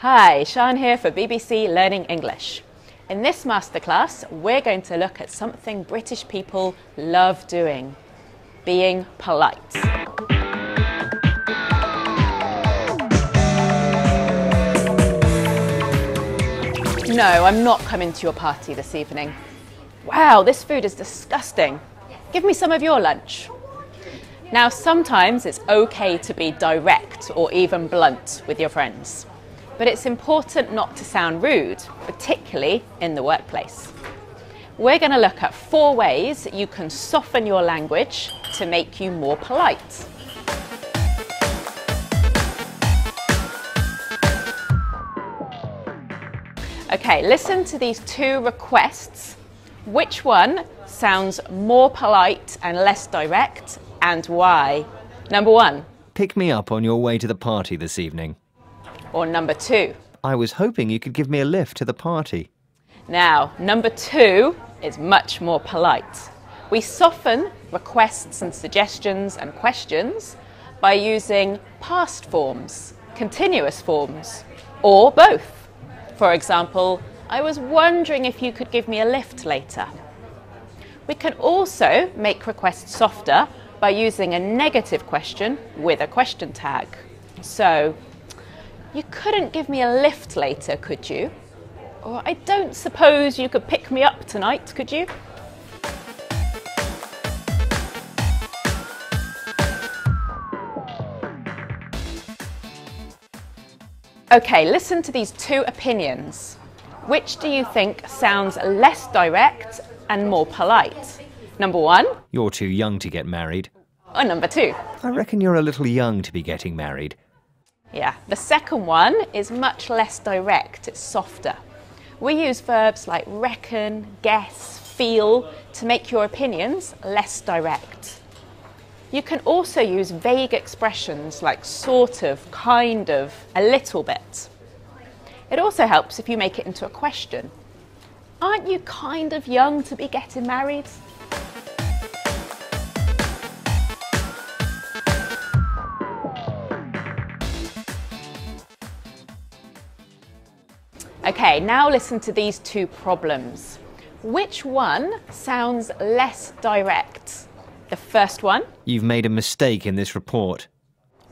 Hi, Sian here for BBC Learning English. In this masterclass, we're going to look at something British people love doing, being polite. No, I'm not coming to your party this evening. Wow, this food is disgusting. Give me some of your lunch. Now, sometimes it's okay to be direct or even blunt with your friends. But it's important not to sound rude, particularly in the workplace. We're going to look at 4 ways you can soften your language to make you more polite. Okay, listen to these 2 requests. Which one sounds more polite and less direct, and why? Number 1. Pick me up on your way to the party this evening. Or number 2. I was hoping you could give me a lift to the party. Now, number 2 is much more polite. We soften requests and suggestions and questions by using past forms, continuous forms, or both. For example, I was wondering if you could give me a lift later. We can also make requests softer by using a negative question with a question tag. So, you couldn't give me a lift later, could you? Or I don't suppose you could pick me up tonight, could you? Okay, listen to these 2 opinions. Which do you think sounds less direct and more polite? Number 1. You're too young to get married. Or number 2. I reckon you're a little young to be getting married. Yeah, the second one is much less direct, it's softer. We use verbs like reckon, guess, feel to make your opinions less direct. You can also use vague expressions like sort of, kind of, a little bit. It also helps if you make it into a question. Aren't you kind of young to be getting married? Okay, now listen to these 2 problems. Which one sounds less direct? The first one? You've made a mistake in this report.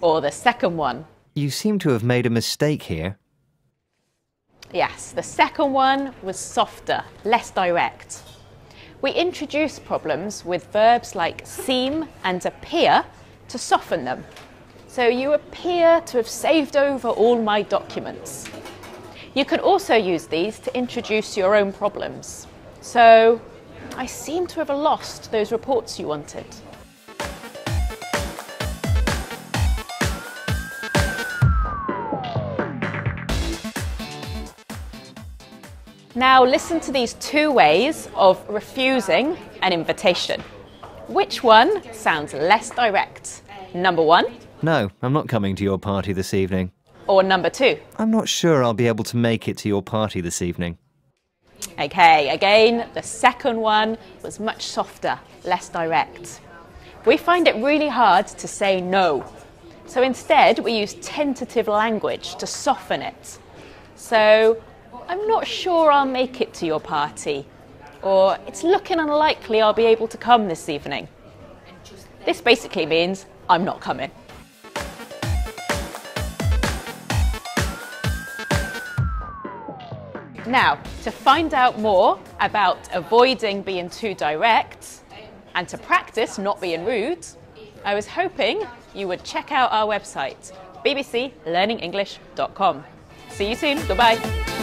Or the second one? You seem to have made a mistake here. Yes, the second one was softer, less direct. We introduce problems with verbs like seem and appear to soften them. So you appear to have saved over all my documents. You can also use these to introduce your own problems. So, I seem to have lost those reports you wanted. Now listen to these 2 ways of refusing an invitation. Which one sounds less direct? Number 1. No, I'm not coming to your party this evening. Or number 2. I'm not sure I'll be able to make it to your party this evening. Okay, again, the second one was much softer, less direct. We find it really hard to say no. So instead, we use tentative language to soften it. So, I'm not sure I'll make it to your party. Or, it's looking unlikely I'll be able to come this evening. This basically means, I'm not coming. Now, to find out more about avoiding being too direct and to practice not being rude, I was hoping you would check out our website, bbclearningenglish.com. See you soon. Goodbye.